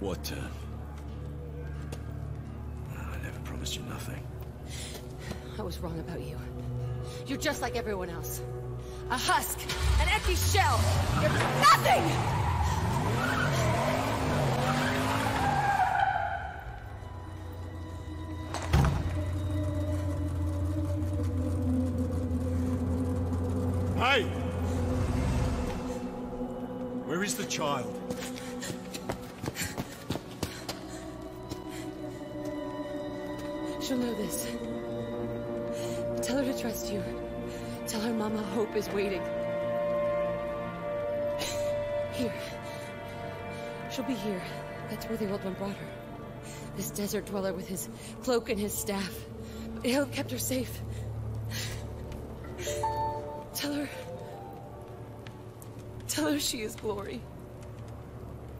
What turn? I never promised you nothing. I was wrong about you. You're just like everyone else. A husk, an empty shell. You're nothing! Hey! Where is the child? She'll know this. Tell her to trust you. Tell her Mama Hope is waiting. Here. She'll be here. That's where the old one brought her. This desert dweller with his cloak and his staff. He'll kept her safe. Tell her... Tell her she is Glory.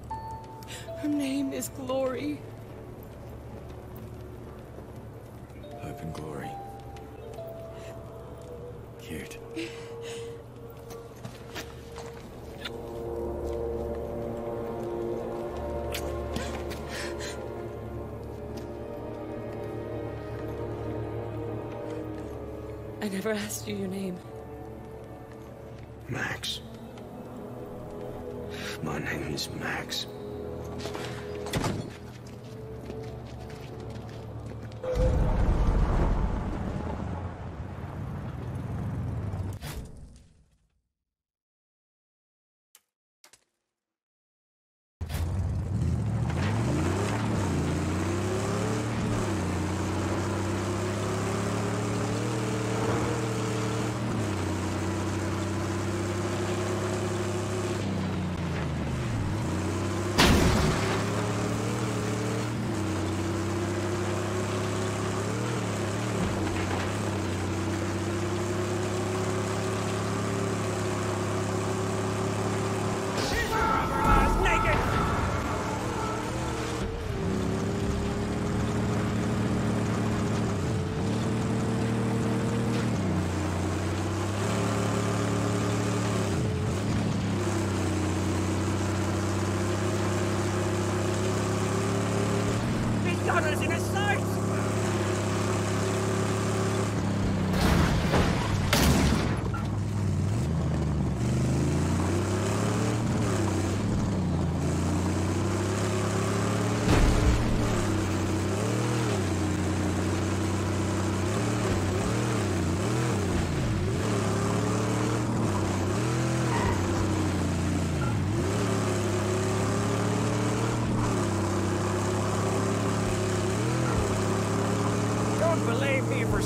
Her name is Glory. And Glory. Cute. I never asked you your name. Max. My name is Max.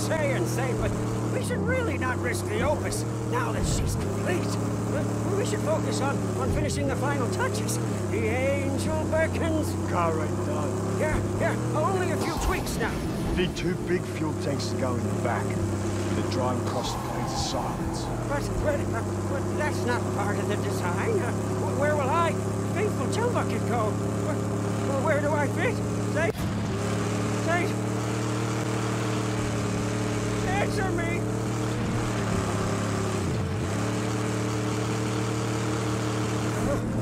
Saying safe, but we should really not risk the opus now that she's complete. We should focus on finishing the final touches. The angel beckons. Car right done. Yeah. Only a few tweaks now. Need two big fuel tanks to go in the back. With a drying cross planes of silence. But that's not part of the design. Where will I, faithful Chumbucket, go? Where do I fit? Safe. Answer me!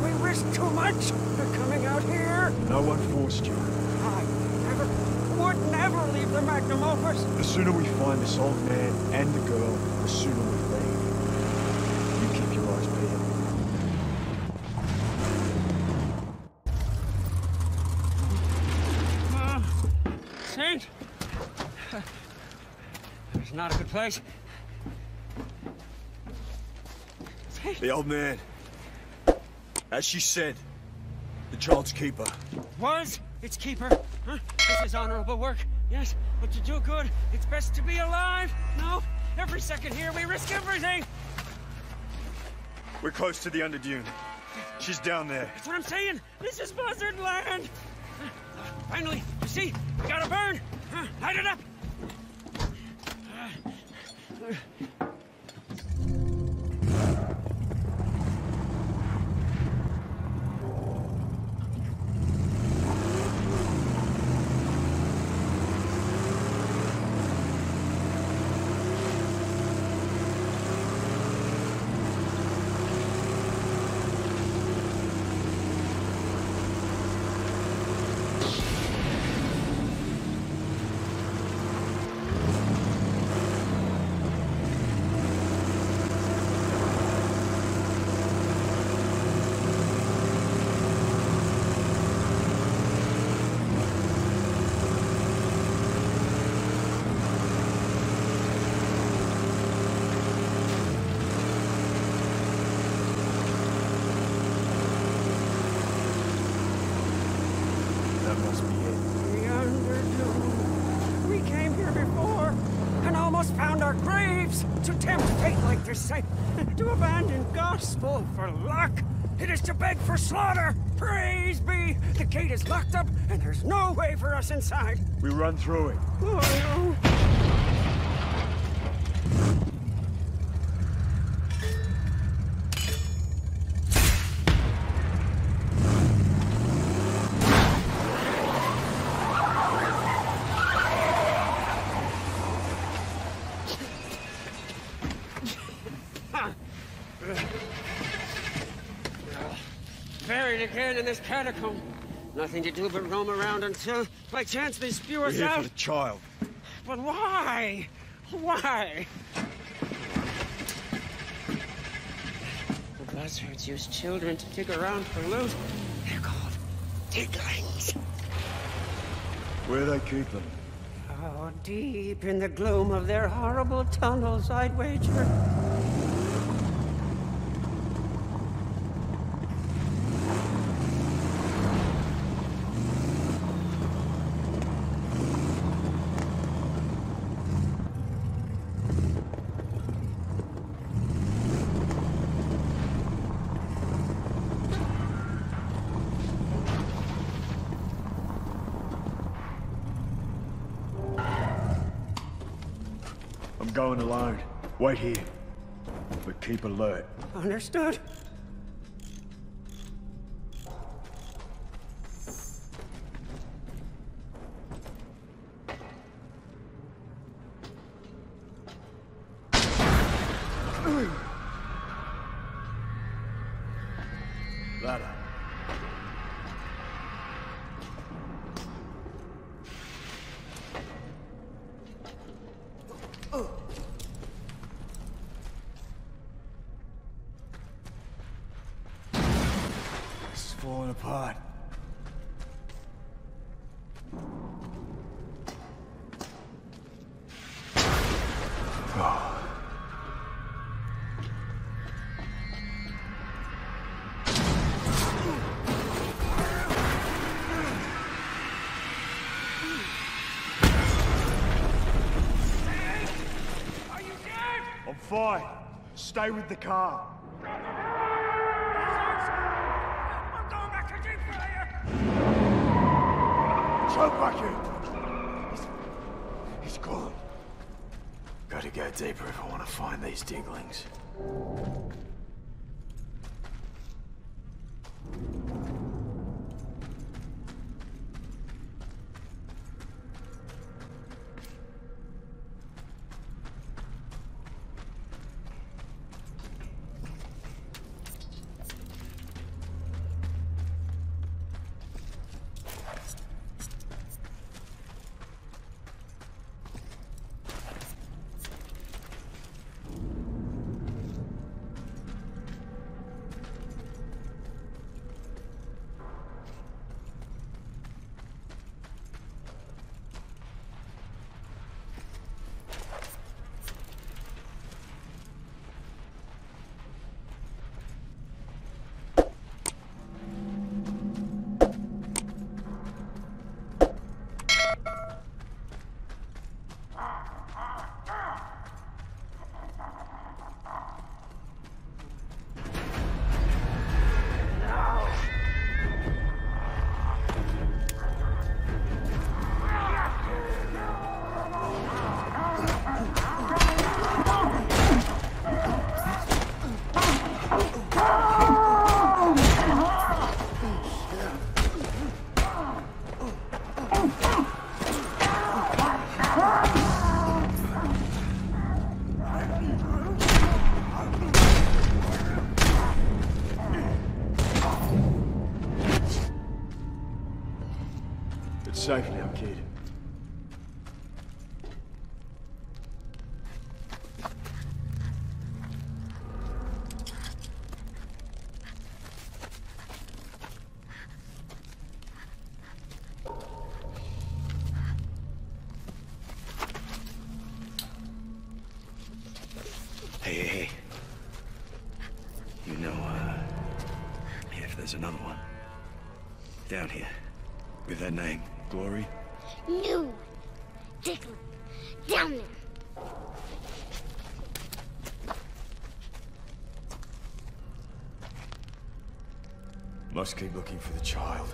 We risked too much for coming out here. No one forced you. I would never leave the magnum opus. The sooner we find this old man and the girl, the sooner we leave. You keep your eyes peeled. Saint? It's not a good place. The old man. As she said, the child's keeper. Was its keeper. Huh? This is honorable work, yes. But to do good, it's best to be alive. No, every second here we risk everything. We're close to the Underdune. She's down there. That's what I'm saying. This is buzzard land. Finally, you see, we got a burn. Light it up. To tempt fate like this, to abandon gospel for luck. It is to beg for slaughter. Praise be! The gate is locked up, and there's no way for us inside. We run through it. Oh, no. Buried again in this catacomb. Nothing to do but roam around until, by chance, they spew us out. We're here for the child. But why? Why? The buzzards use children to dig around for loot. They're called diglings. Where do they keep them? Oh, deep in the gloom of their horrible tunnels, I'd wager. Going alone. Wait here, but keep alert. Understood. Ladder. Falling apart. Oh. Are you dead? I'm fine. Stay with the car. Chumbucket! He's gone. Gotta go deeper if I want to find these diglings. safely, I'm kid. Hey. You know, if there's another one down here with that name, Glory? No, Diglin, down there. Must keep looking for the child.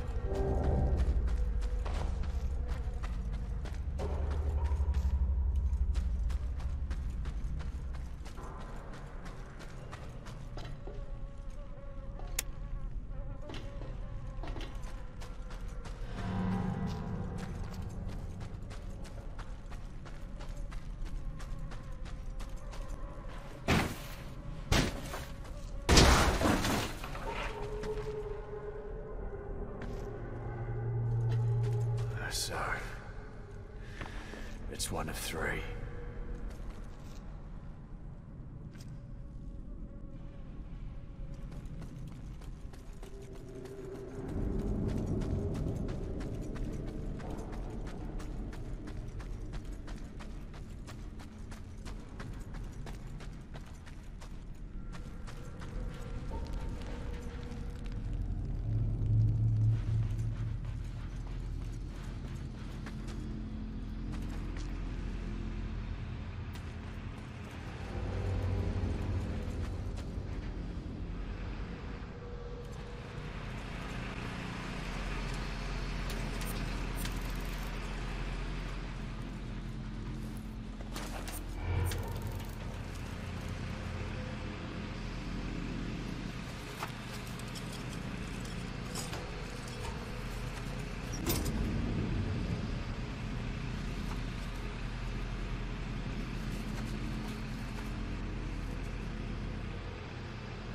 So, it's one of three.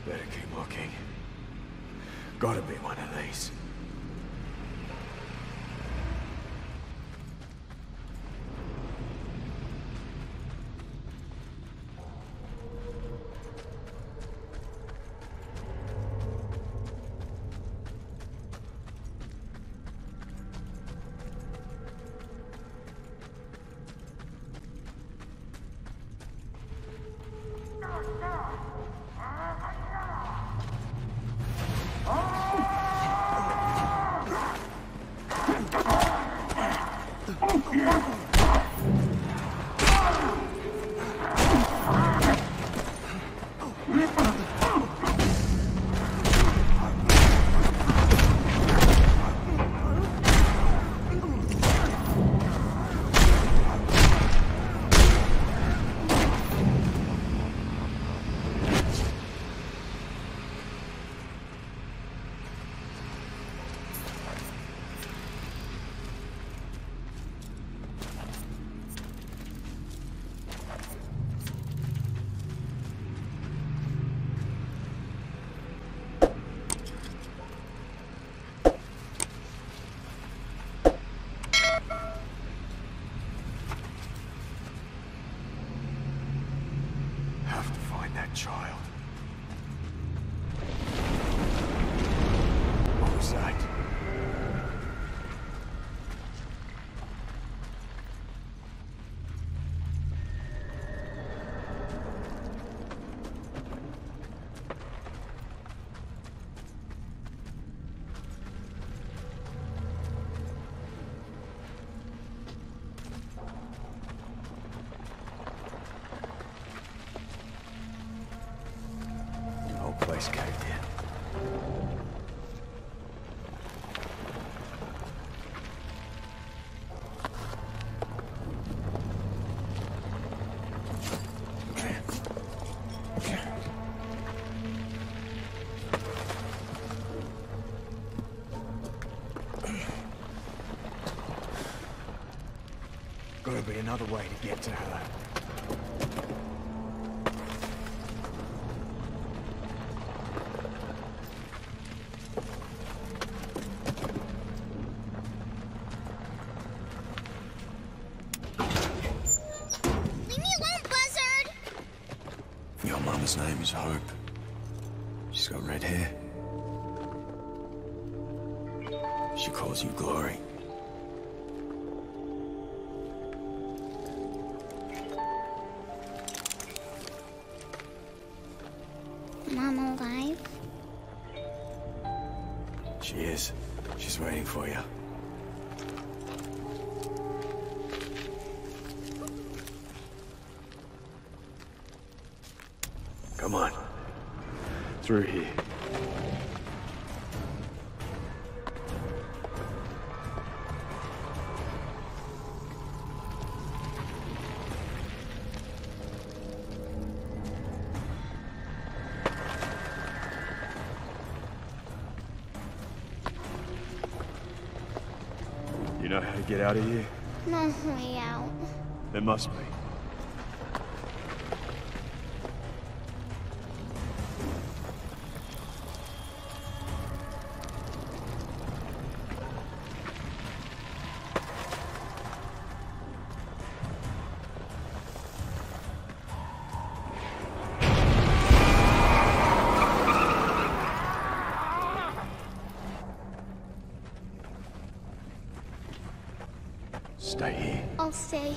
Better keep looking. Gotta be one of these. Child. What was that? Place caved in. Gotta be another way to get to her. She's got red hair. She calls you Glory. Mom alive? She is. She's waiting for you. Come on. Through here. You know how to get out of here? No way out. There must be. Stay here. I'll stay.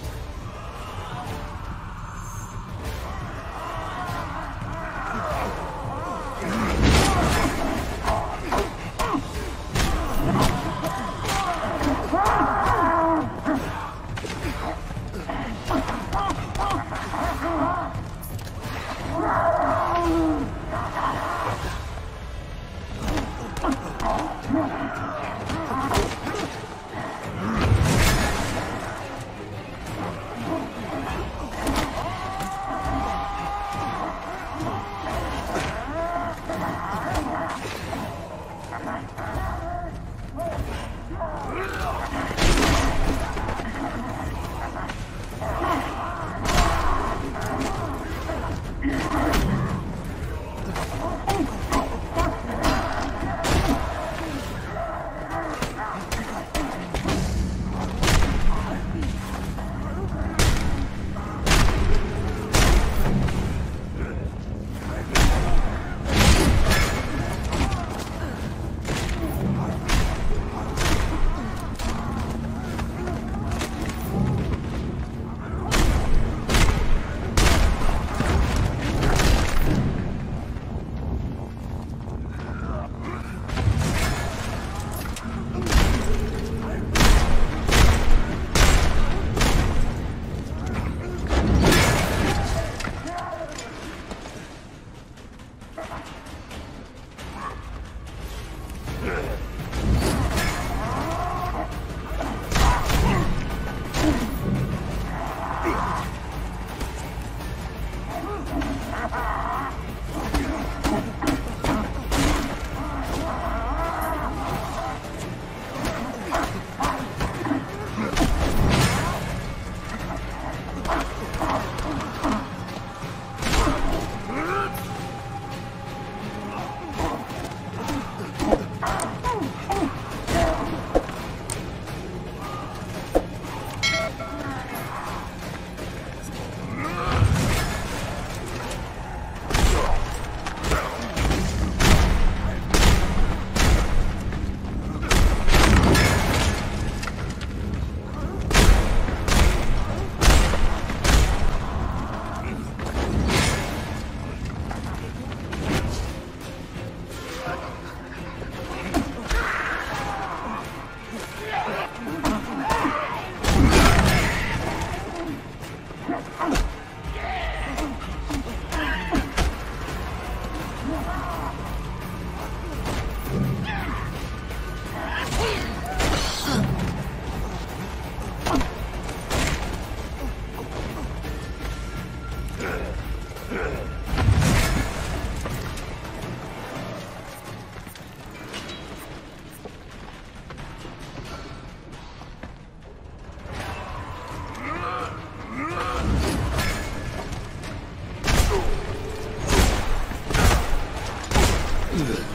Please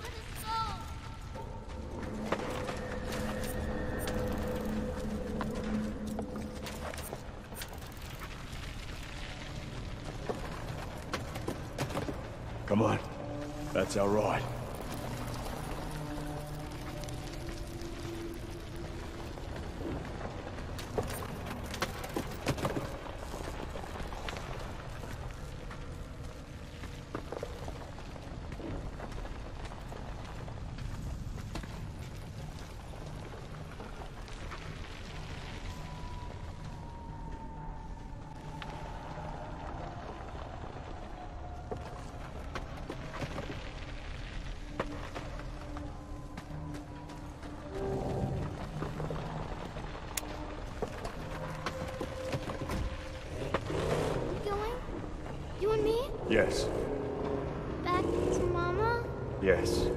let us go. Come on. That's all right. Yes. Back to Mama? Yes.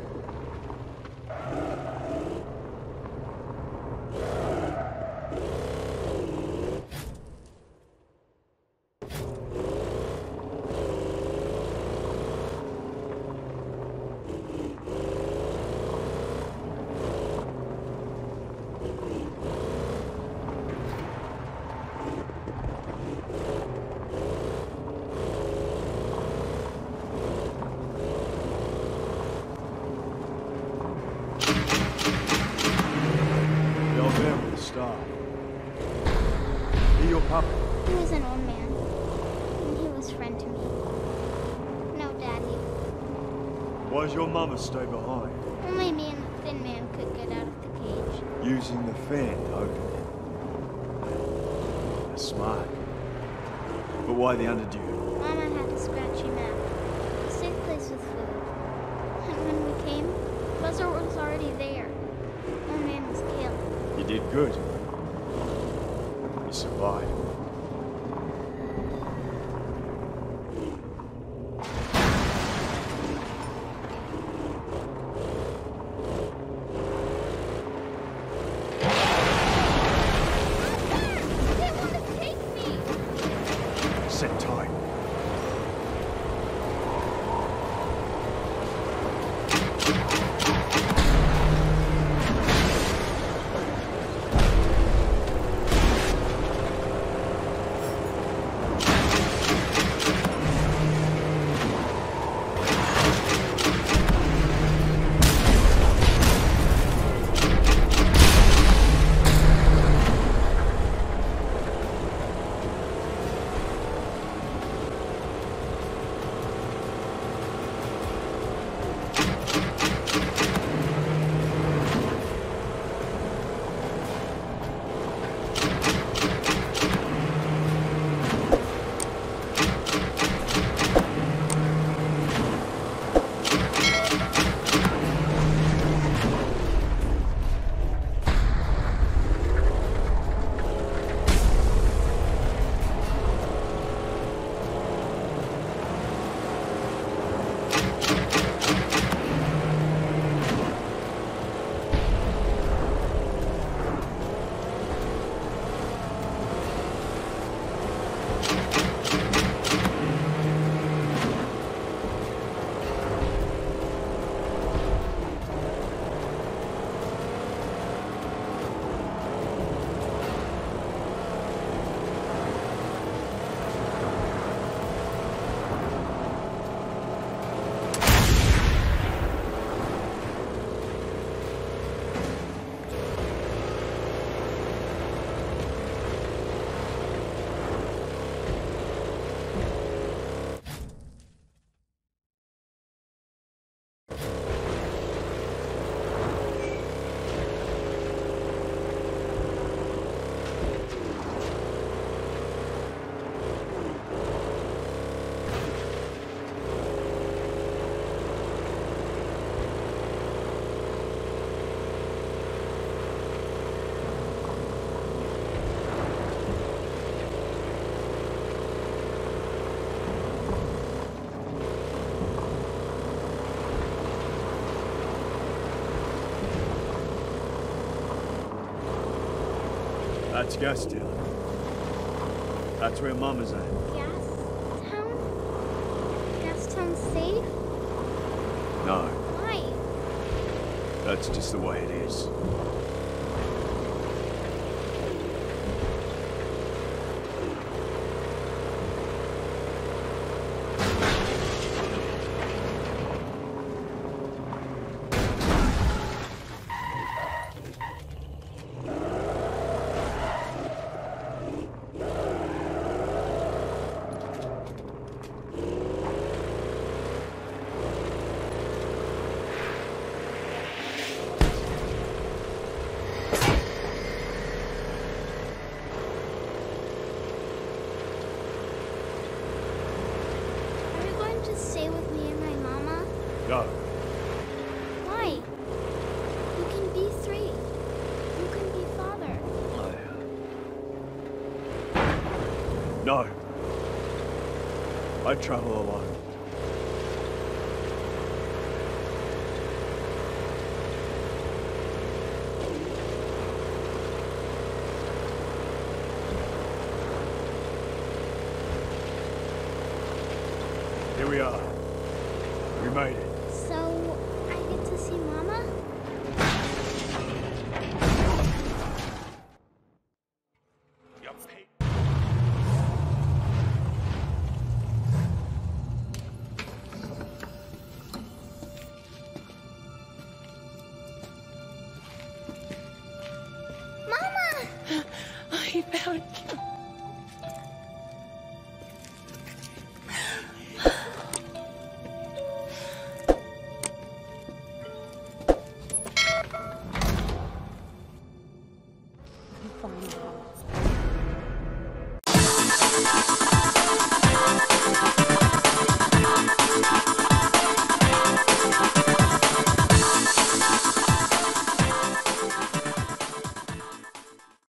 Why does your mother stay behind? Only me and the thin man could get out of the cage. Using the fan to open it. That's smart. But why the underdune? Mama had a scratchy map. A safe place with food. And when we came, Buzzer was already there. No man was killed. You did good. You survived. That's Gaston. That's where Mama's at. Gaston? Gaston's safe? No. Why? That's just the way it is. No. I travel alone. Here we are. We made it. So, I get to see Mama? Mama! I found you.